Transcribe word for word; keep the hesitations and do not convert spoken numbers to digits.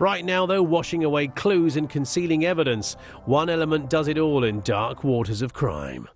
Right now, though, washing away clues and concealing evidence, one element does it all in dark waters of crime.